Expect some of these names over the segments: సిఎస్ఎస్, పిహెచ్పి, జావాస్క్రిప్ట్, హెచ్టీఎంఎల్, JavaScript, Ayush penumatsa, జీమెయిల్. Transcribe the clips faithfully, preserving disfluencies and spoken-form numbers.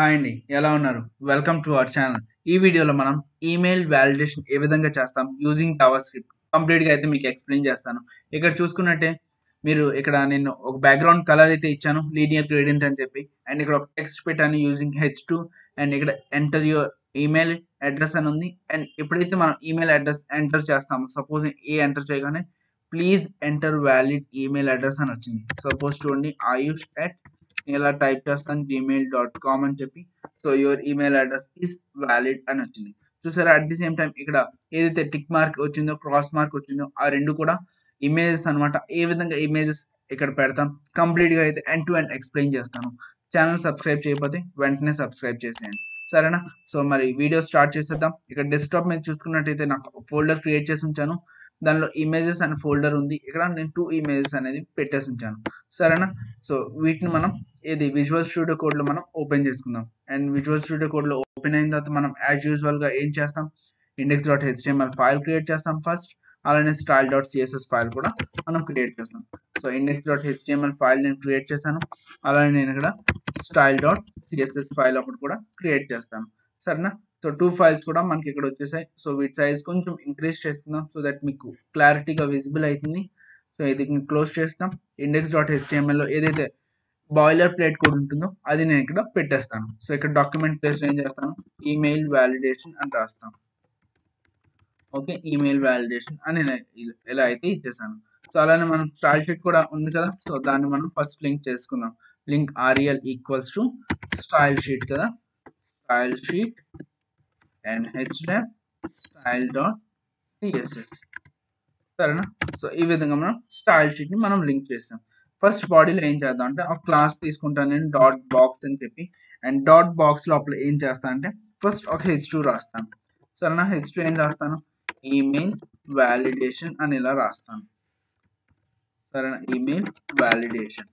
Hi అండి ఎలా ఉన్నారు వెల్కమ్ టు అవర్ ఛానల్ ఈ వీడియోలో మనం ఈమెయిల్ వాలిడేషన్ ఏ విధంగా చేస్తాం యూజింగ్ జావాస్క్రిప్ట్ కంప్లీట్ గా అయితే మీకు ఎక్స్ప్లెయిన్ చేస్తాను ఇక్కడ చూసుకున్నట్టే మీరు ఇక్కడ నేను ఒక బ్యాక్ గ్రౌండ్ కలర్ అయితే ఇచ్చాను లీనియర్ గ్రేడియంట్ అని చెప్పి అండ్ ఇక్కడ ఒక టెక్స్ట్ పెట్టాను యూజింగ్ హెచ్ టూ అండ్ ఇక్కడ ఎంటర్ యువర్ ఈమెయిల్ అడ్రస్ అని ఉంది అండ్ ఎప్పుడైతే మనం ఈమెయిల్ అడ్రస్ ఎంటర్ చేస్తామో సపోజ్ ఏ ఎంటర్ చేయగానే please enter valid email address అని వచ్చింది సపోజ్ చూడండి ఆయుష్ అట్ ఇలా టైప్ చేస్తాను జీమెయిల్ డాట్ కామ్ అని చెప్పి so your email address is valid అని వచ్చింది చూసారా అట్ ది సేమ్ టైం ఇక్కడ ఏదైతే టిక్ మార్క్ వచ్చిందో క్రాస్ మార్క్ వచ్చిందో ఆ రెండు కూడా ఇమేజెస్ అనమాట ఏ విధంగా ఇమేజెస్ ఇక్కడ పెడతాం కంప్లీట్ గా అయితే ఎండ్ టు ఎండ్ ఎక్స్ప్లెయిన్ చేస్తాను ఛానల్ సబ్స్క్రైబ్ చేయకపోతే వెంటనే సబ్స్క్రైబ్ చేసేయండి సరేనా సో మరి వీడియో స్టార్ట్ చేసేద్దాం ఇక్కడ డెస్క్టాప్ మీద చూసుకున్నట్టయితే నాకు ఫోల్డర్ క్రియేట్ చేసి ఉంచాను దానిలో ఇమేజెస్ అనే ఫోల్డర్ ఉంది ఇక్కడ నేను టూ ఇమేజెస్ అనేది పెట్టేసి ఉంచాను సరేనా సో వీటిని మనం ఇది విజువల్ స్టూడియో కోడ్లో మనం ఓపెన్ చేసుకుందాం అండ్ విజువల్ స్టూడియో కోడ్లో ఓపెన్ అయిన తర్వాత మనం యాజ్ యూజువల్గా ఏం చేస్తాం index dot హెచ్టీఎంఎల్ file create చేస్తాం ఫస్ట్ అలానే స్టైల్ డాట్ సిఎస్ఎస్ ఫైల్ కూడా మనం క్రియేట్ చేస్తాం so index dot హెచ్టీఎంఎల్ file నేను క్రియేట్ చేశాను అలానే నేను ఇక్కడ స్టైల్ డాట్ సిఎస్ఎస్ ఫైల్ ఒకటి కూడా క్రియేట్ చేస్తాను సరేనా సో టూ ఫైల్స్ కూడా మనకి ఇక్కడ వచ్చేసాయి సో వీటి సైజ్ కొంచెం ఇంక్రీజ్ చేస్తున్నాం సో దట్ మీకు క్లారిటీగా విజిబుల్ అవుతుంది సో ఇది క్లోజ్ చేస్తాం ఇండెక్స్ డాట్ హెచ్టీఎంఎల్లో ఏదైతే బాయిలర్ ప్లేట్ కోడ్ ఉంటుందో అది నేను ఇక్కడ పెట్టేస్తాను సో ఇక్కడ డాక్యుమెంట్ ప్లేస్ ఏం చేస్తాను ఈమెయిల్ వ్యాలిడేషన్ అని రాస్తాం ఓకే ఈమెయిల్ వ్యాలిడేషన్ అని నేను ఎలా అయితే ఇచ్చేసాను సో అలానే మనం స్టైల్ షీట్ కూడా ఉంది కదా సో దాన్ని మనం ఫస్ట్ లింక్ చేసుకుందాం link rel equals to style sheet కదా style sheet and hlab style.css సరేనా సో ఈ విధంగా మనం స్టైల్ షీట్ ని మనం లింక్ చేస్తాం ఫస్ట్ బాడీలో ఏం చేద్దాం అంటే ఒక క్లాస్ తీసుకుంటాను నేను డాట్ బాక్స్ అని చెప్పి అండ్ డాట్ బాక్స్ లోపల ఏం చేస్తాను అంటే ఫస్ట్ ఒక హెచ్ టూ రాస్తాను సరేనా హెచ్ టూ ఏం రాస్తాను ఈమెయిల్ వ్యాలిడేషన్ అని ఇలా రాస్తాను సరేనా email validation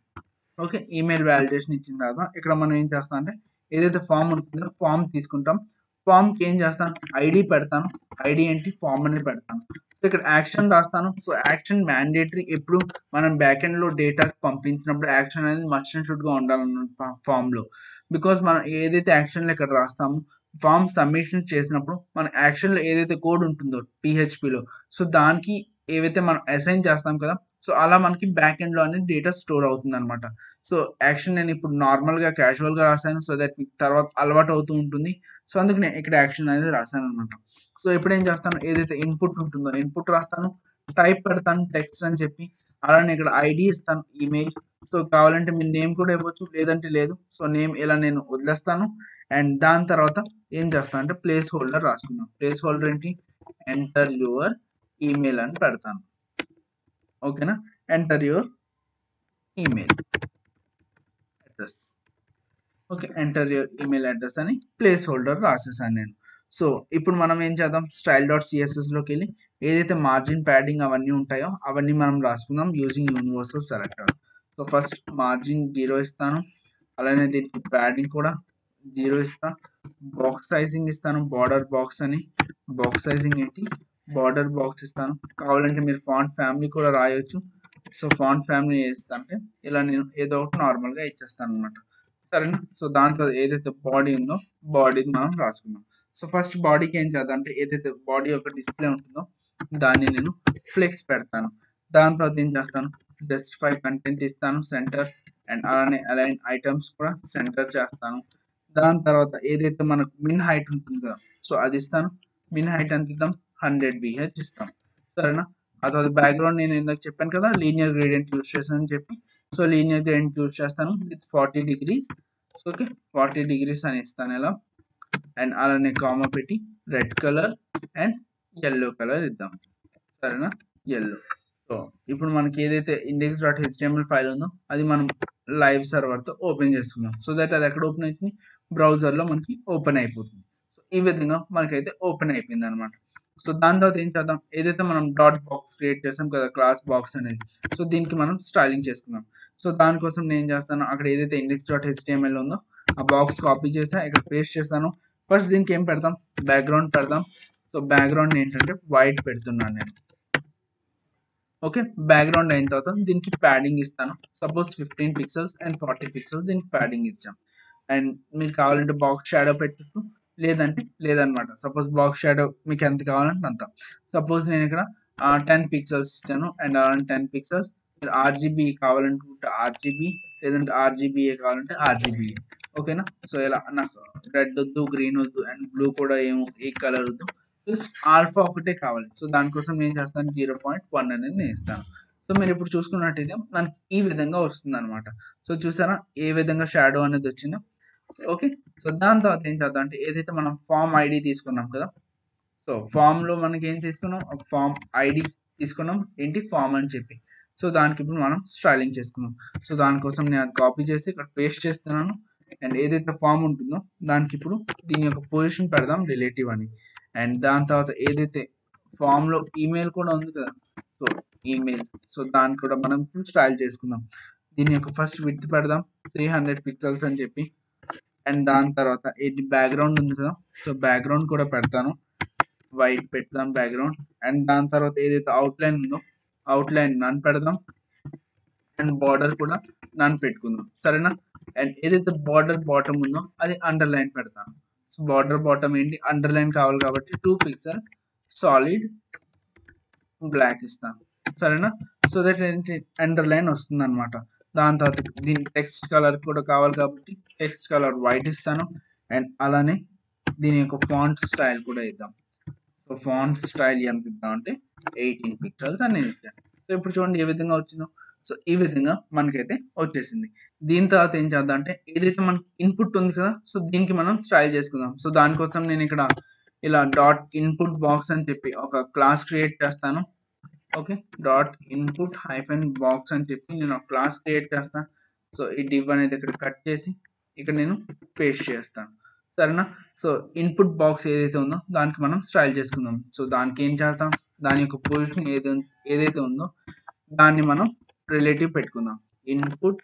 okay email validation ఇచ్చిన తర్వాత ఇక్కడ మనం ఏం చేస్తాం అంటే ఏదైతే ఫామ్ ఉంటుందో ఫామ్ తీసుకుంటాం ఫామ్ కి ఏం చేస్తాను ఐడి పెడతాను ఐడి ఏంటి ఫామ్ అనేది పెడతాను సో ఇక్కడ యాక్షన్ రాస్తాను సో యాక్షన్ మ్యాండేటరీ ఎప్పుడు మనం బ్యాక్ ఎండ్ లో డేటా పంపించినప్పుడు యాక్షన్ అనేది మస్ట్ అండ్ షుడ్ గా ఉండాలన్న ఫామ్ లో బికాస్ మనం ఏదైతే యాక్షన్ లో ఇక్కడ రాస్తామో ఫామ్ సబ్మిషన్ చేసినప్పుడు మన యాక్షన్ లో ఏదైతే కోడ్ ఉంటుందో పిహెచ్పి లో సో దానికి ఏవైతే మనం అసైన్ చేస్తాం కదా సో అలా మనకి బ్యాక్ ఎండ్ లో అనేది డేటా స్టోర్ అవుతుంది అనమాట సో యాక్షన్ నేను ఇప్పుడు నార్మల్ గా క్యాజువల్ గా రాశాను సో దట్ మీకు తర్వాత అలవాటు అవుతూ ఉంటుంది సో అందుకు నేను ఇక్కడ యాక్షన్ అనేది రాశాను అనమాట సో ఇప్పుడు ఏం చేస్తాను ఏదైతే ఇన్పుట్ ఉంటుందో ఇన్పుట్ రాస్తాను టైప్ పెడతాను టెక్స్ట్ అని చెప్పి అలానే ఇక్కడ ఐడి ఇస్తాను ఈమెయిల్ సో కావాలంటే మీ నేమ్ కూడా ఇవ్వచ్చు లేదంటే లేదు సో నేమ్ ఇలా నేను వదిలేస్తాను అండ్ దాని తర్వాత ఏం చేస్తాను అంటే ప్లేస్ హోల్డర్ రాసుకున్నాను ప్లేస్ హోల్డర్ ఏంటి ఎంటర్ యువర్ ఈమెయిల్ అని పెడతాను ఓకేనా enter your email address okay enter your email address అని ప్లేస్ హోల్డర్ రాసేసాను నేను సో ఇప్పుడు మనం ఏం చేద్దాం స్టైల్ డాట్ సిఎస్ఎస్లోకి వెళ్ళి ఏదైతే మార్జిన్ ప్యాడింగ్ అవన్నీ ఉంటాయో అవన్నీ మనం రాసుకుందాం using universal selector so first margin zero ఇస్తాను అలానే దీనికి ప్యాడింగ్ కూడా జీరో ఇస్తాను బాక్స్ సైజింగ్ ఇస్తాను బార్డర్ బాక్స్ అని బాక్స్ సైజింగ్ ఏంటి బార్డర్ బాక్స్ ఇస్తాను కావాలంటే మీరు ఫాంట్ ఫ్యామిలీ కూడా రాయొచ్చు సో ఫాంట్ ఫ్యామిలీ ఇస్తా అంటే ఇలా నేను ఏదో ఒకటి నార్మల్గా ఇచ్చేస్తాను అనమాట సరేనా సో దాంతో ఏదైతే బాడీ ఉందో బాడీని మనం రాసుకుందాం సో ఫస్ట్ బాడీకి ఏం చేద్దాం అంటే ఏదైతే బాడీ యొక్క డిస్ప్లే ఉంటుందో దాన్ని నేను ఫ్లెక్స్ పెడతాను దాని తర్వాత ఏం చేస్తాను జస్టిఫై కంటెంట్ ఇస్తాను సెంటర్ అండ్ అలానే అలైన్ ఐటమ్స్ కూడా సెంటర్ చేస్తాను దాని తర్వాత ఏదైతే మనకు మిన్ హైట్ ఉంటుందో సో అది ఇస్తాను మిన్ హైట్ ఎంత ఇద్దాం హండ్రెడ్ బిహెచ్ ఇస్తాం సరేనా ఆ తర్వాత బ్యాక్గ్రౌండ్ నేను ఇందాక చెప్పాను కదా లీనియర్ గ్రేడియంట్ యూజ్ చేస్తానని చెప్పి సో లీనియర్ గ్రేడియంట్ యూజ్ చేస్తాను with forty degrees okay forty degrees అని ఇస్తాను ఇలా అండ్ అలానే కామా పెట్టి red colour and yellow colour ఇద్దాం సరేనా ఎల్లో సో ఇప్పుడు మనకి ఏదైతే ఇండెక్స్ డాట్ హెచ్టీఎంఎల్ ఫైల్ ఉందో అది మనం లైవ్ సర్వర్తో ఓపెన్ చేసుకున్నాం సో దట్ అది ఎక్కడ ఓపెన్ అవుతుంది బ్రౌజర్లో మనకి ఓపెన్ అయిపోతుంది సో ఈ విధంగా మనకైతే ఓపెన్ అయిపోయింది అనమాట సో దాని తర్వాత ఏం చేద్దాం ఏదైతే మనం డాట్ బాక్స్ క్రియేట్ చేసాం కదా క్లాస్ బాక్స్ అనేది సో దీనికి మనం స్టైలింగ్ చేసుకుందాం సో దానికోసం నేను చేస్తాను అక్కడ ఏదైతే ఇండెక్స్ డాట్ హెచ్టీఎంఎల్ ఉందో ఆ బాక్స్ కాపీ చేస్తా ఇక్కడ పేస్ట్ చేస్తాను ఫస్ట్ దీనికి ఏం పెడతాం బ్యాక్గ్రౌండ్ పెడతాం సో బ్యాక్గ్రౌండ్ ఏంటంటే వైట్ పెడుతున్నాను నేను ఓకే బ్యాక్గ్రౌండ్ అయిన తర్వాత దీనికి ప్యాడింగ్ ఇస్తాను suppose fifteen pixels and forty pixels దీనికి ప్యాడింగ్ ఇచ్చాం అండ్ మీరు కావాలంటే బాక్స్ షాడో పెట్టచ్చు, లేదంటే లేదనమాట. సపోజ్ బాక్స్ షాడో మీకు ఎంత కావాలంటే అంత. సపోజ్ నేను ఇక్కడ టెన్ పిక్సెల్స్ ఇచ్చాను అండ్ అలాంటి టెన్ పిక్సెల్స్ మీరు ఆర్జీబీ కావాలనుకుంటే ఆర్జీబీ, లేదంటే ఆర్జీబీఏ కావాలంటే ఆర్జీబీఏ, ఓకేనా. సో ఇలా నాకు రెడ్ వద్దు, గ్రీన్ వద్దు, అండ్ బ్లూ కూడా ఏమో ఏ కలర్ వద్దు, ఆల్ఫా ఒకటే కావాలి. సో దానికోసం నేను చేస్తాను జీరో పాయింట్ వన్ అనేది నేను ఇస్తాను. సో మీరు ఇప్పుడు చూసుకున్నట్టయితే మనకి ఈ విధంగా వస్తుంది అనమాట. సో చూసారా ఏ విధంగా షాడో అనేది వచ్చిందో. ఓకే, సో దాని తర్వాత ఏం చేద్దాం అంటే ఏదైతే మనం ఫామ్ ఐడి తీసుకున్నాం కదా, సో ఫామ్లో మనకి ఏం తీసుకున్నాం, ఫామ్ ఐడి తీసుకున్నాం, ఏంటి ఫామ్ అని చెప్పి. సో దానికి ఇప్పుడు మనం స్టైలింగ్ చేసుకున్నాం. సో దానికోసం నేను అది కాపీ చేసి ఇక్కడ పేస్ట్ చేస్తున్నాను. అండ్ ఏదైతే ఫామ్ ఉంటుందో దానికి ఇప్పుడు దీని యొక్క పొజిషన్ పెడదాం రిలేటివ్ అని. అండ్ దాని తర్వాత ఏదైతే ఫామ్లో ఈమెయిల్ కూడా ఉంది కదా, సో ఈమెయిల్, సో దాన్ని కూడా మనం స్టైల్ చేసుకుందాం. దీని యొక్క ఫస్ట్ విడ్త్ పెడదాం త్రీ హండ్రెడ్ పిక్సెల్స్ అని చెప్పి. అండ్ దాని తర్వాత ఏంటి బ్యాక్గ్రౌండ్ ఉంది కదా, సో బ్యాక్గ్రౌండ్ కూడా పెడతాను, వైట్ పెడదాం బ్యాక్గ్రౌండ్. అండ్ దాని తర్వాత ఏదైతే అవుట్లైన్ ఉందో అవుట్లైన్ నన్ పెడదాం. అండ్ బార్డర్ కూడా నన్ పెట్టుకుందాం, సరేనా. అండ్ ఏదైతే బార్డర్ బాటమ్ ఉందో అది అండర్లైన్ పెడతాను. సో బార్డర్ బాటమ్ ఏంటి అండర్లైన్ కావాలి కాబట్టి టూ పిక్సెల్ సాలిడ్ బ్లాక్ ఇస్తాను, సరేనా. సో దట్ ఏంటి అండర్లైన్ వస్తుంది అనమాట. దాని తర్వాత దీని టెక్స్ట్ కలర్ కూడా కావాలి కాబట్టి టెక్స్ట్ కలర్ వైట్ ఇస్తాను. అండ్ అలానే దీని యొక్క ఫాంట్ స్టైల్ కూడా ఇద్దాం. సో ఫాంట్ స్టైల్ ఎంత ఇద్దాం అంటే ఎయిటీన్ పిక్సెల్స్ అని నేను ఇచ్చాను. సో ఇప్పుడు చూడండి ఏ విధంగా వచ్చిందో. సో ఈ విధంగా మనకైతే వచ్చేసింది. దీని తర్వాత ఏం చేద్దాం అంటే ఏదైతే మనకి ఇన్పుట్ ఉంది కదా, సో దీనికి మనం స్టైల్ చేసుకుందాం. సో దానికోసం నేను ఇక్కడ ఇలా డాట్ ఇన్పుట్ బాక్స్ అని చెప్పి ఒక క్లాస్ క్రియేట్ చేస్తాను. Okay, dot input hyphen box అని చెప్పి నేను ఒక క్లాస్ క్రియేట్ చేస్తాను. సో ఈ డివ్ అనేది ఇక్కడ కట్ చేసి ఇక్కడ నేను పేస్ట్ చేస్తాను, సరేనా. సో ఇన్పుట్ బాక్స్ ఏదైతే ఉందో దానికి మనం స్టైల్ చేసుకుందాం. సో దానికి ఏం చేస్తాం, దాని యొక్క పొజిషన్ ఏదైతే ఉందో దాన్ని మనం రిలేటివ్ పెట్టుకుందాం, ఇన్పుట్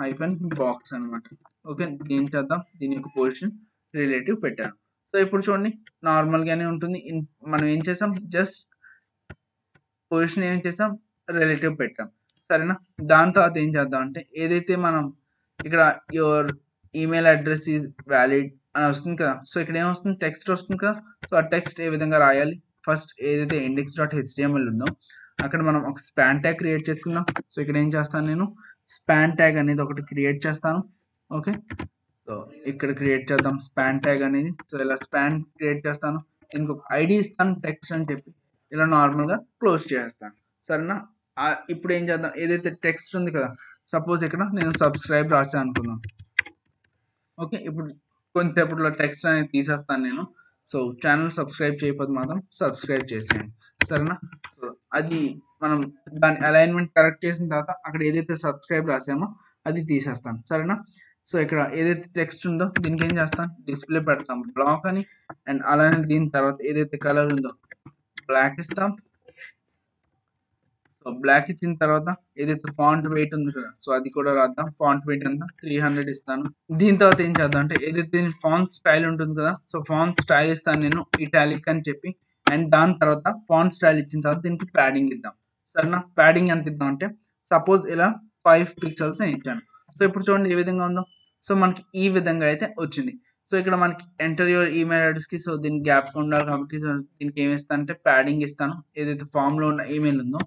హైఫెన్ బాక్స్ అనమాట. ఓకే, దీని చేద్దాం దీని యొక్క పొజిషన్ రిలేటివ్ పెట్టాను. సో ఇప్పుడు చూడండి నార్మల్గానే ఉంటుంది. మనం ఏం చేసాం, జస్ట్ పొజిషన్ ఏం చేసాం రిలేటివ్ పెట్టాం, సరేనా. దాని తర్వాత ఏం చేద్దాం అంటే ఏదైతే మనం ఇక్కడ your email address is valid అని వస్తుంది కదా, సో ఇక్కడ ఏమొస్తుంది టెక్స్ట్ వస్తుంది కదా. సో ఆ టెక్స్ట్ ఏ విధంగా రాయాలి, ఫస్ట్ ఏదైతే ఇండెక్స్ డాట్ హెచ్టిఎంఎల్ ఉందో అక్కడ మనం ఒక స్పాన్ ట్యాగ్ క్రియేట్ చేసుకుందాం. సో ఇక్కడ ఏం చేస్తాను నేను స్పాన్ ట్యాగ్ అనేది ఒకటి క్రియేట్ చేస్తాను. ఓకే, సో ఇక్కడ క్రియేట్ చేద్దాం స్పాన్ ట్యాగ్ అనేది. సో ఇలా స్పాన్ క్రియేట్ చేస్తాను, దీనికి ఒక ఐడి ఇస్తాను టెక్స్ట్ అని చెప్పి, ఇలా నార్మల్గా క్లోజ్ చేస్తాను, సరేనా. ఇప్పుడు ఏం చేద్దాం, ఏదైతే టెక్స్ట్ ఉంది కదా, సపోజ్ ఇక్కడ నేను సబ్స్క్రైబ్ రాసాను అనుకుందాం. ఓకే, ఇప్పుడు కొంతసేపట్లో టెక్స్ట్ అనేది తీసేస్తాను నేను. సో ఛానల్ సబ్స్క్రైబ్ చేయకపోతే మాత్రం సబ్స్క్రైబ్ చేసేయండి, సరేనా. సో అది మనం దాని అలైన్మెంట్ కరెక్ట్ చేసిన తర్వాత అక్కడ ఏదైతే సబ్స్క్రైబ్ రాసామో అది తీసేస్తాను, సరేనా. సో ఇక్కడ ఏదైతే టెక్స్ట్ ఉందో దీనికి ఏం చేస్తాను డిస్ప్లే పెడతాం బ్లాక్ అని. అండ్ అలానే దీని తర్వాత ఏదైతే కలర్ ఉందో బ్లాక్ ఇస్తాం. సో బ్లాక్ ఇచ్చిన తర్వాత ఏదైతే ఫాంట్ వెయిట్ ఉంది కదా, సో అది కూడా రాద్దాం. ఫాంట్ వెయిట్ అంతా త్రీ హండ్రెడ్ ఇస్తాను. దీని తర్వాత ఏం చేద్దాం అంటే ఏదైతే ఫాంట్ స్టైల్ ఉంటుంది కదా, సో ఫాంట్ స్టైల్ ఇస్తాను నేను ఇటాలిక్ అని చెప్పి. అండ్ దాని తర్వాత ఫాంట్ స్టైల్ ఇచ్చిన తర్వాత దీనికి ప్యాడింగ్ ఇద్దాం, సరేనా. ప్యాడింగ్ ఎంత ఇద్దాం అంటే సపోజ్ ఇలా ఫైవ్ పిక్సెల్స్ నేను ఇచ్చాను. సో ఇప్పుడు చూడండి ఏ విధంగా ఉందో. సో మనకి ఈ విధంగా అయితే వచ్చింది. సో ఇక్కడ మనకి ఎంటర్ యువర్ ఈమెయిల్ అడ్రస్కి, సో దీనికి గ్యాప్ ఉండాలి కాబట్టి సో దీనికి ఏమి ఇస్తాను అంటే ప్యాడింగ్ ఇస్తాను. ఏదైతే ఫామ్లో ఉన్న ఈమెయిల్ ఉందో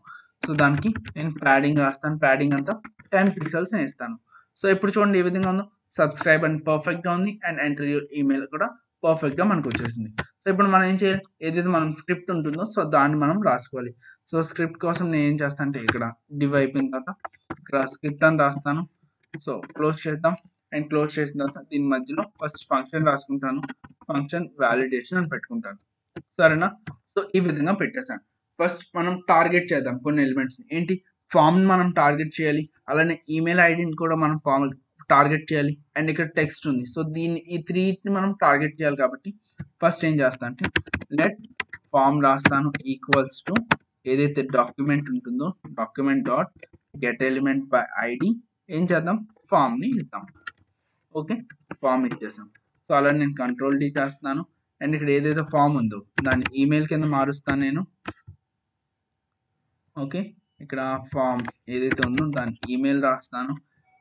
సో దానికి నేను ప్యాడింగ్ రాస్తాను. ప్యాడింగ్ అంతా టెన్ పిక్సెల్స్ నేను ఇస్తాను. సో ఇప్పుడు చూడండి ఏ విధంగా ఉందో. సబ్స్క్రైబ్ అని పర్ఫెక్ట్గా ఉంది అండ్ ఎంటర్ యువర్ ఈమెయిల్ కూడా పర్ఫెక్ట్గా మనకు వచ్చేసింది. సో ఇప్పుడు మనం ఏం చేయాలి, ఏదైతే మనం స్క్రిప్ట్ ఉంటుందో సో దాన్ని మనం రాసుకోవాలి. సో స్క్రిప్ట్ కోసం నేను ఏం చేస్తాను అంటే ఇక్కడ డివ్ అయిపోయిన తర్వాత ఇక్కడ స్క్రిప్ట్ అని రాస్తాను. సో క్లోజ్ చేద్దాం. అండ్ క్లోజ్ చేసిన తర్వాత దీని మధ్యలో ఫస్ట్ ఫంక్షన్ రాసుకుంటాను, ఫంక్షన్ వ్యాలిడేషన్ అని పెట్టుకుంటాను, సరేనా. సో ఈ విధంగా పెట్టేశాను. ఫస్ట్ మనం టార్గెట్ చేద్దాం కొన్ని ఎలిమెంట్స్ని. ఏంటి ఫామ్ని మనం టార్గెట్ చేయాలి, అలానే ఈమెయిల్ ఐడిని కూడా మనం ఫామ్ టార్గెట్ చేయాలి. అండ్ ఇక్కడ టెక్స్ట్ ఉంది, సో దీన్ని ఈ త్రీని మనం టార్గెట్ చేయాలి కాబట్టి ఫస్ట్ ఏం చేస్తాను అంటే లెట్ ఫామ్ రాస్తాను ఈక్వల్స్ టు ఏదైతే డాక్యుమెంట్ ఉంటుందో document dot get element by ID. ఏం చేద్దాం ఫామ్ని ఇద్దాం. ఓకే, ఫామ్ ఇచ్చేసాం. సో అలా నేను కంట్రోల్ డి చేస్తాను. అండ్ ఇక్కడ ఏదైతే ఫామ్ ఉందో దాన్ని ఈమెయిల్ కింద మారుస్తాను నేను. ఓకే, ఇక్కడ ఫామ్ ఏదైతే ఉందో దాన్ని ఈమెయిల్ రాస్తాను.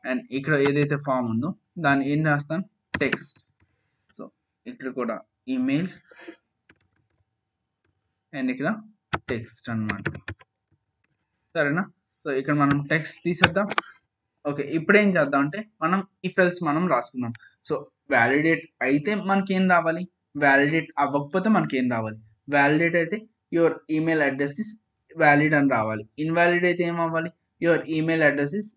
అండ్ ఇక్కడ ఏదైతే ఫామ్ ఉందో దాన్ని ఏం రాస్తాను text. So it will go to email and ikkada text anamata sarena. So ikkada manam text teeseddam. Okay, ippudu em cheddam ante manam if else manam rasukundam. So validate aithe manaki em ravali, validate avvakapothe manaki em ravali. Validate aithe your email address is valid and ravali. Invalid aithe em avvali, your email address is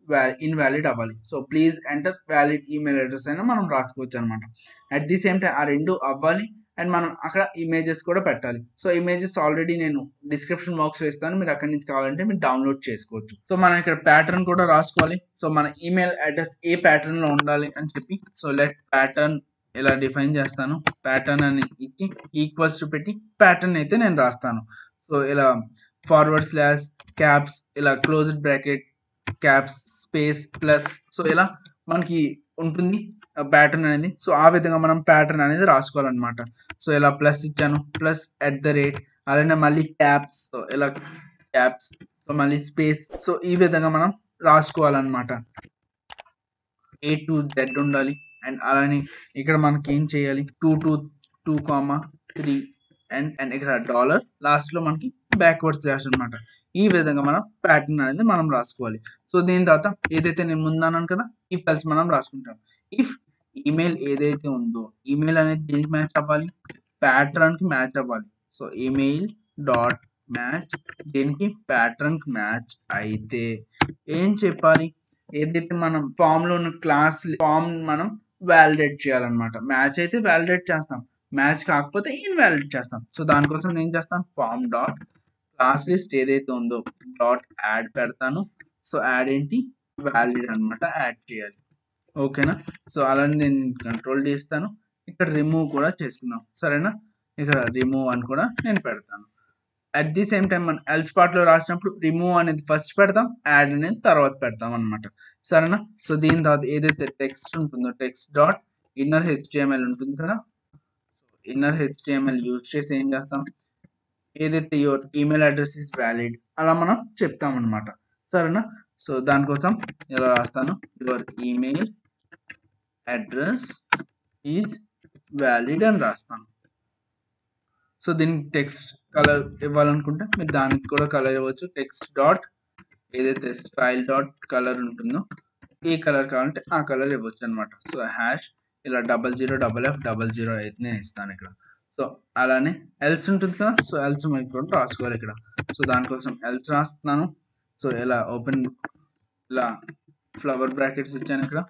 invalid avvali. So please enter valid email address aina manam raskochu anamata. At the same time aa rendu avvali and manam akkada images kuda pettali. So images already nenu description box lo isthanu, meer akkadi nunchi kavalante meer download chesukochu. So manam ikkada pattern kuda raskovali. So mana email address a pattern lo undali ani cheppi, so let pattern ela define chestanu, pattern ani ikki equals to petti pattern aithe nenu rastanu. So ela forward slash caps ela closed bracket caps space plus, so ela manaki untundi pattern అనేది. So ఆ విధంగా మనం pattern అనేది రాసుకోవాలన్నమాట. So ఇలా plus ఇచ్చాను, plus at the rate, అలానే మళ్ళీ ట్యాబ్స్, సో ఇలా ట్యాబ్స్, సో మళ్ళీ స్పేస్. సో ఈ విధంగా మనం రాసుకోవాలన్నమాట. ఏ టు జెడ్ ఉండాలి అండ్ అలానే ఇక్కడ మనకి ఏం చేయాలి, two two two comma three and and ఇక్కడ డాలర్, లాస్ట్లో మనకి బ్యాక్వర్డ్ స్లాష్ అనమాట. ఈ విధంగా మనం ప్యాటర్న్ అనేది మనం రాసుకోవాలి. సో దీని తర్వాత ఏదైతే నేను ముందన్నాను కదా, ఈ ఫైల్స్ మనం రాసుకుంటాం. ఇఫ్ ఈమెయిల్ ఏదైతే ఉందో, ఈమెయిల్ అనేది దీనికి మ్యాచ్ అవ్వాలి, ప్యాటర్న్ కి మ్యాచ్ అవ్వాలి. సో ఈమెయిల్ డాట్ మ్యాచ్ దీనికి ప్యాటర్న్ కి మ్యాచ్ అయితే ఏం చెప్పాలి, ఏదైతే మనం ఫామ్ లో ఉన్న క్లాస్ ఫామ్ మనం వ్యాలిడేట్ చేయాలన్నమాట. మ్యాచ్ అయితే వ్యాలిడేట్ చేస్తాం, మ్యాచ్ కాకపోతే ఇన్వాలిడేట్ చేస్తాం. సో దానికోసం నేను చేస్తాం ఫామ్ డాట్ క్లాస్ లిస్ట్ ఏదైతే ఉందో డాట్ యాడ్ పెడతాను. సో యాడ్ ఏంటి వ్యాలిడ్ అనమాట, యాడ్ చేయాలి. ఓకేనా. సో అలానే నేను కంట్రోల్ చేస్తాను, ఇక్కడ రిమూవ్ కూడా చేసుకుందాం సరేనా. ఇక్కడ రిమూవ్ అని కూడా నేను పెడతాను. అట్ ది సేమ్ టైం మనం ఎల్స్ పార్ట్లో రాసినప్పుడు రిమూవ్ అనేది ఫస్ట్ పెడతాం, యాడ్ అనేది తర్వాత పెడతాం అనమాట సరేనా. సో దీని తర్వాత ఏదైతే టెక్స్ట్ ఉంటుందో టెక్స్ట్ డాట్ ఇన్నర్ హెచ్టిఎంఎల్ ఉంటుంది కదా, సో ఇన్నర్ హెచ్టిఎంఎల్ యూజ్ చేసి ఏం చేస్తాం, ఏదైతే your email address is valid అలా మనం చెప్తాం అనమాట సరేనా. సో దానికోసం ఇలా రాస్తాను, your email address is valid అని రాస్తాను. సో దీనికి టెక్స్ట్ కలర్ ఇవ్వాలనుకుంటే మీరు దానికి కూడా కలర్ ఇవ్వచ్చు. టెక్స్ట్ డాట్ ఏదైతే స్టైల్ డాట్ కలర్ ఉంటుందో ఏ కలర్ కావాలంటే ఆ కలర్ ఇవ్వచ్చు అనమాట. సో హ్యాష్ ఇలా double zero double F double zero అయితే నేను ఇస్తాను ఇక్కడ. సో అలానే ఎల్స్ ఉంటుంది కదా, సో ఎల్స్ మనకి కూడా రాసుకోవాలి ఇక్కడ. సో దానికోసం ఎల్స్ రాస్తున్నాను. సో ఇలా ఓపెన్ ఇలా ఫ్లవర్ బ్రాకెట్స్ ఇచ్చాను ఇక్కడ.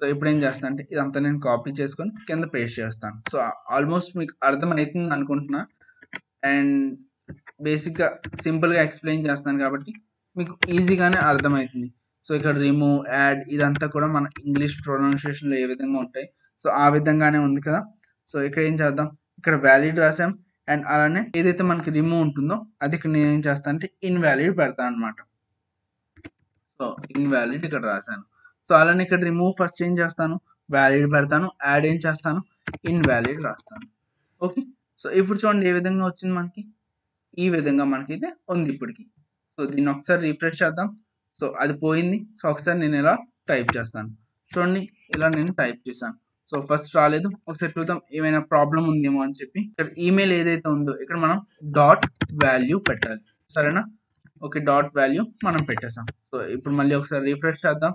సో ఇప్పుడు ఏం చేస్తాను అంటే ఇదంతా నేను కాపీ చేసుకొని కింద పేస్ట్ చేస్తాను. సో ఆల్మోస్ట్ మీకు అర్థమవుతుంది అనుకుంటున్నా అండ్ బేసిక్గా సింపుల్గా ఎక్స్ప్లెయిన్ చేస్తాను కాబట్టి మీకు ఈజీగానే అర్థమవుతుంది. సో ఇక్కడ రిమూవ్ యాడ్ ఇదంతా కూడా మన ఇంగ్లీష్ ప్రొనౌన్సియేషన్లో ఏ విధంగా ఉంటాయి సో ఆ విధంగానే ఉంది కదా. సో ఇక్కడ ఏం చేద్దాం, ఇక్కడ వ్యాలిడ్ రాసాం అండ్ అలానే ఏదైతే మనకి రిమూవ్ ఉంటుందో అది ఇక్కడ నేను ఏం చేస్తాను అంటే ఇన్వాలిడ్ పెడతాను అనమాట. సో ఇన్వాలిడ్ ఇక్కడ రాశాను. సో అలానే ఇక్కడ రిమూవ్ ఫస్ట్ ఏం చేస్తాను, వ్యాలిడ్ పెడతాను, యాడ్ ఏం చేస్తాను ఇన్వాలిడ్ రాస్తాను. ఓకే. సో ఇప్పుడు చూడండి ఏ విధంగా వచ్చింది మనకి, ఈ విధంగా మనకి అయితే ఉంది ఇప్పటికి. సో దీన్ని ఒకసారి రిఫ్రెష్ చేద్దాం. సో అది పోయింది. సో ఒకసారి నేను ఇలా టైప్ చేస్తాను చూడండి, ఇలా నేను టైప్ చేశాను. సో ఫస్ట్ రాలేదు, ఒకసారి చూద్దాం ఏమైనా ప్రాబ్లం ఉందేమో అని చెప్పి. ఇక్కడ ఈమెయిల్ ఏదైతే ఉందో ఇక్కడ మనం డాట్ వాల్యూ పెట్టాలి సరేనా. ఓకే, డాట్ వాల్యూ మనం పెట్టేసాం. సో ఇప్పుడు మళ్ళీ ఒకసారి రిఫ్రెష్ చేద్దాం.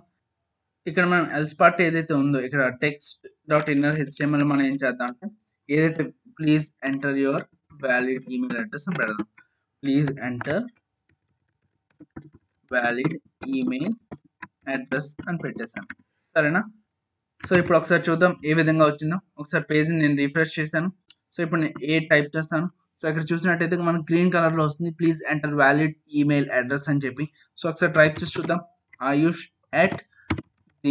ఇక్కడ మనం ఎల్స్ పార్ట్ ఏదైతే ఉందో ఇక్కడ టెక్స్ట్ డాట్ ఇన్నర్ హెచ్టిఎంఎల్ మనం ఏం చేద్దాం అంటే ఏదైతే please enter your valid email address అని పెడదాం. Please enter valid email address అని పెట్టేశాను సరేనా. సో ఇప్పుడు ఒకసారి చూద్దాం ఏ విధంగా వచ్చిందో. ఒకసారి పేజ్ని నేను రిఫ్రెష్ చేశాను. సో ఇప్పుడు నేను ఏ టైప్ చేస్తాను. సో ఇక్కడ చూసినట్టయితే మనకు గ్రీన్ కలర్లో వస్తుంది please enter valid email address అని చెప్పి. సో ఒకసారి టైప్ చేసి చూద్దాం, Ayush at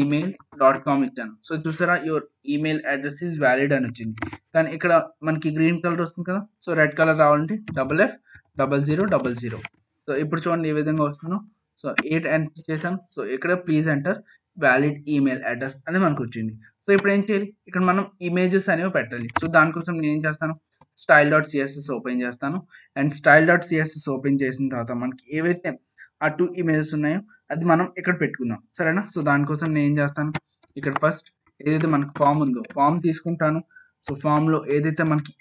email dot com ఇచ్చాను. సో చూసారా your email address is valid అని వచ్చింది. కానీ ఇక్కడ మనకి గ్రీన్ కలర్ వస్తుంది కదా, సో రెడ్ కలర్ రావాలంటే double F double zero double zero. So ఇప్పుడు చూడండి ఏ విధంగా వస్తుందో. సో ఎయిట్ ఎంటర్ చేశాను. సో ఇక్కడ please enter valid email address అని మనకు వచ్చింది. సో ఇప్పుడు ఏం చేయాలి, ఇక్కడ మనం ఇమేజెస్ అనేవి పెట్టాలి. సో దానికోసం నేను ఏం చేస్తాను, స్టైల్ డాట్ సిఎస్ఎస్ ఓపెన్ చేస్తాను and style dot సిఎస్ఎస్ open చేసిన తర్వాత మనకి ఏవైతే ఆ టూ ఇమేజెస్ ఉన్నాయో అది మనం ఇక్కడ పెట్టుకుందాం సరేనా. సో దానికోసం నేను ఏం చేస్తాను, ఇక్కడ ఫస్ట్ ఏదైతే మనకి ఫామ్ ఉందో ఫామ్ తీసుకుంటాను. సో ఫామ్లో ఏదైతే మనకి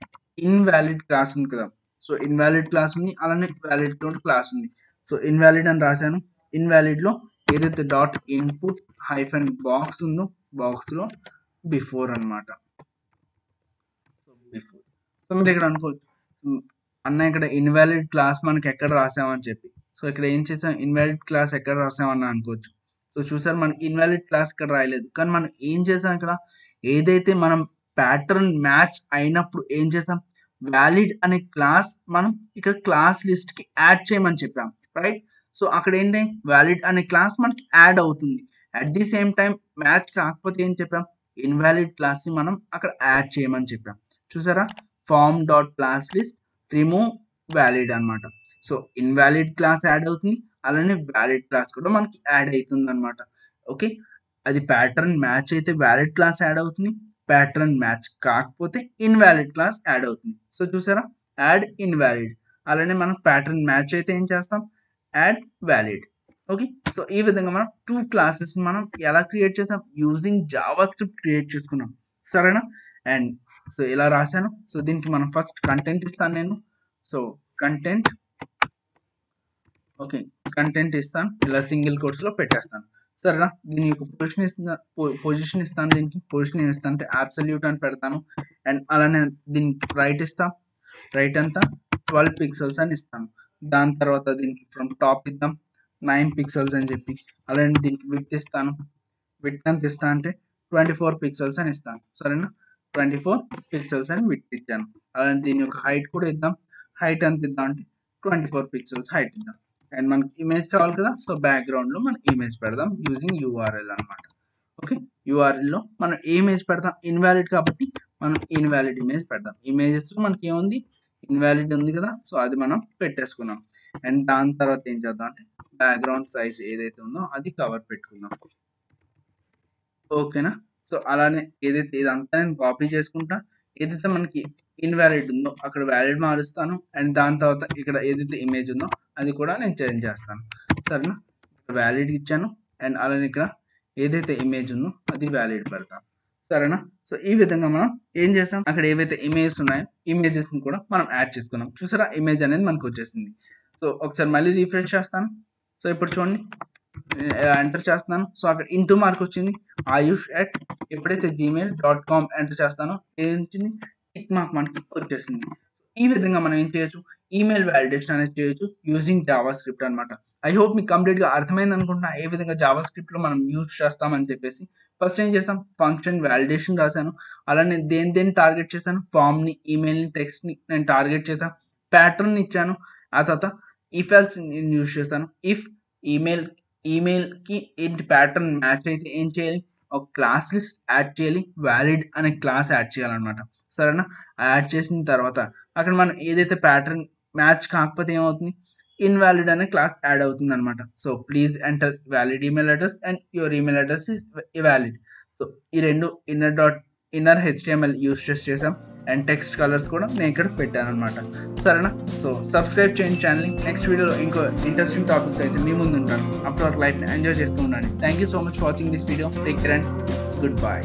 ఇన్వాలిడ్ క్లాస్ ఉంది కదా, సో ఇన్వాలిడ్ క్లాస్ ఉంది, అలానే వ్యాలిడ్ క్లాస్ ఉంది. సో ఇన్వాలిడ్ అని రాశాను. ఇన్వాలిడ్లో ఏదైతే డాట్ ఇన్పుట్ హైఫన్ బాక్స్ ఉందో బాక్స్లో బిఫోర్ అనమాట. సో బిఫోర్ సో మీరు ఇక్కడ అనుకోవచ్చు అన్న ఇక్కడ ఇన్వాలిడ్ క్లాస్ మనకి ఎక్కడ రాసామని చెప్పి. సో ఇక్కడ ఏం చేసాం, ఇన్వాలిడ్ క్లాస్ ఎక్కడ రాసామని అనుకోవచ్చు. సో చూసారు మనకి ఇన్వాలిడ్ క్లాస్ ఇక్కడ రాయలేదు, కానీ మనం ఏం చేసాం ఇక్కడ ఏదైతే మనం ప్యాటర్న్ మ్యాచ్ అయినప్పుడు ఏం చేసాం వ్యాలిడ్ అనే క్లాస్ మనం ఇక్కడ క్లాస్ లిస్ట్ కి యాడ్ చేయమని చెప్పాం, రైట్. సో అక్కడ ఏంటి వ్యాలిడ్ అనే క్లాస్ మనకి యాడ్ అవుతుంది. At the same time match కాకపోతే ఏం చెప్పాం ఇన్వాలిడ్ క్లాస్ ని మనం అక్కడ యాడ్ చేయమని చెప్పాం. చూసారా form dot class list remove valid అనమాట. సో ఇన్వాలిడ్ క్లాస్ యాడ్ అవుతుంది, అలానే వ్యాలిడ్ క్లాస్ కూడా మనకి యాడ్ అవుతుంది అనమాట. ఓకే, అది ప్యాటర్న్ మ్యాచ్ అయితే వ్యాలిడ్ క్లాస్ యాడ్ అవుతుంది, ప్యాటర్న్ మ్యాచ్ కాకపోతే ఇన్వాలిడ్ క్లాస్ యాడ్ అవుతుంది. సో చూసారా యాడ్ ఇన్వాలిడ్, అలానే మనం ప్యాటర్న్ మ్యాచ్ అయితే ఏం చేస్తాం యాడ్ వ్యాలిడ్. ఓకే, సో ఈ విధంగా మనం టూ క్లాసెస్ మనం ఎలా క్రియేట్ చేసాం యూజింగ్ జావా స్క్రిప్ట్ క్రియేట్ చేసుకున్నాం, సరేనా. అండ్ సో ఇలా రాశాను. సో దీనికి మనం ఫస్ట్ కంటెంట్ ఇస్తాను నేను. సో కంటెంట్ ఓకే కంటెంట్ ఇస్తాను, ఇలా సింగిల్ కోర్స్లో పెట్టేస్తాను, సరేనా. దీని యొక్క పొజిషన్ ఇస్తా పొజిషన్ ఇస్తాను దీనికి పొజిషన్ ఇస్తాను అంటే అబ్సల్యూట్ అని పెడతాను. అండ్ అలానే దీనికి రైట్ ఇస్తాం, రైట్ అంతా ట్వెల్వ్ పిక్సెల్స్ అని ఇస్తాను. దాని తర్వాత దీనికి ఫ్రమ్ టాప్ ఇద్దాం నైన్ పిక్సెల్స్ అని చెప్పి, అలానే దీనికి విడ్త్ ఇస్తాను, విడ్త్ అంత ఇస్తాను అంటే ట్వంటీ ఫోర్ పిక్సెల్స్ అని ఇస్తాను, సరేనా. ట్వంటీ ఫోర్ పిక్సెల్స్ అని విడ్త్ ఇచ్చాను. అలానే దీని యొక్క హైట్ కూడా ఇద్దాం, హైట్ అంత ఇద్దాం అంటే ట్వంటీ ఫోర్ పిక్సెల్స్ హైట్ ఇద్దాం. అండ్ మనకి ఇమేజ్ కావాలి కదా, సో బ్యాక్గ్రౌండ్లో మనం ఇమేజ్ పెడదాం యూజింగ్ యూఆర్ఎల్ అనమాట. ఓకే, యూఆర్ఎల్లో మనం ఇమేజ్ పెడతాం, ఇన్వాలిడ్ కాబట్టి మనం ఇన్వాలిడ్ ఇమేజ్ పెడదాం. ఇమేజెస్లో మనకి ఏముంది ఇన్వాలిడ్ ఉంది కదా, సో అది మనం పెట్టేసుకున్నాం. అండ్ దాని తర్వాత ఏం చేద్దాం అంటే బ్యాక్గ్రౌండ్ సైజ్ ఏదైతే ఉందో అది కవర్ పెట్టుకుందాం, ఓకేనా. సో అలానే ఏదైతే ఇదంతా నేను కాపీ చేసుకుంటా, ఏదైతే మనకి ఇన్వాలిడ్ ఉందో అక్కడ వ్యాలిడ్ మారుస్తాను. అండ్ దాని తర్వాత ఇక్కడ ఏదైతే ఇమేజ్ ఉందో అది కూడా నేను చేంజ్ చేస్తాను, సరేనా. వ్యాలిడ్ ఇచ్చాను, అండ్ అలానే ఇక్కడ ఏదైతే ఇమేజ్ ఉందో అది వ్యాలిడ్ పెడతాను, సరేనా. సో ఈ విధంగా మనం ఏం చేసాం అక్కడ ఏవైతే ఇమేజెస్ ఉన్నాయో ఇమేజెస్ని కూడా మనం యాడ్ చేసుకున్నాం. చూసారా ఇమేజ్ అనేది మనకు వచ్చేసింది. సో ఒకసారి మళ్ళీ రీఫ్రెష్ చేస్తాను. సో ఇప్పుడు చూడండి ఎంటర్ చేస్తున్నాను, సో అక్కడ ఇంటూ మార్క్ వచ్చింది. ఆయుష్ అట్ ఎప్పుడైతే జీమెయిల్ డాట్ కామ్ ఎంటర్ చేస్తానో ఏంటి టిక్ మార్క్ మనకి వచ్చేసింది. ఈ విధంగా మనం ఏం చేయొచ్చు ఈమెయిల్ వ్యాలిడేషన్ అనేది చేయొచ్చు యూజింగ్ జావా స్క్రిప్ట్ అనమాట. ఐ హోప్ మీకు కంప్లీట్గా అర్థమైంది అనుకుంటున్నా ఏ విధంగా జావా స్క్రిప్ట్లో మనం యూజ్ చేస్తామని చెప్పేసి. ఫస్ట్ ఏం చేస్తాం ఫంక్షన్ వ్యాలిడేషన్ రాశాను, అలానే దేని దేన్ని టార్గెట్ చేశాను ఫామ్ని ఈమెయిల్ని టెక్స్ట్ని నేను టార్గెట్ చేశాను, ప్యాటర్న్ ఇచ్చాను, ఆ తర్వాత ఇఫ్ ఎల్స్ నేను యూజ్ చేస్తాను. ఇఫ్ ఈమెయిల్ ఈమెయిల్కి ఏంటి ప్యాటర్న్ మ్యాచ్ అయితే ఏం చేయాలి ఒక క్లాస్ లిస్ట్ యాడ్ చేయాలి, వ్యాలిడ్ అనే క్లాస్ యాడ్ చేయాలన్నమాట, సరేనా. యాడ్ చేసిన తర్వాత అక్కడ మనం ఏదైతే ప్యాటర్న్ మ్యాచ్ కాకపోతే ఏమవుతుంది ఇన్వాలిడ్ అనే క్లాస్ యాడ్ అవుతుంది అనమాట. So please enter valid email address and your email address is valid. So ఈ రెండు inner dot inner HTML use చేసి చేసాం. అండ్ టెక్స్ట్ కలర్స్ కూడా నేను ఇక్కడ పెట్టాను అనమాట, సరేనా. సో సబ్స్క్రైబ్ చేయండి ఛానల్ని. నెక్స్ట్ వీడియోలో ఇంకో ఇంట్రెస్టింగ్ టాపిక్స్ అయితే మీ ముందు ఉంటాను. అప్పటి వరకు లైఫ్ని ఎంజాయ్ చేస్తూ ఉండండి. Thank you so much for watching this video. Take care and good bye.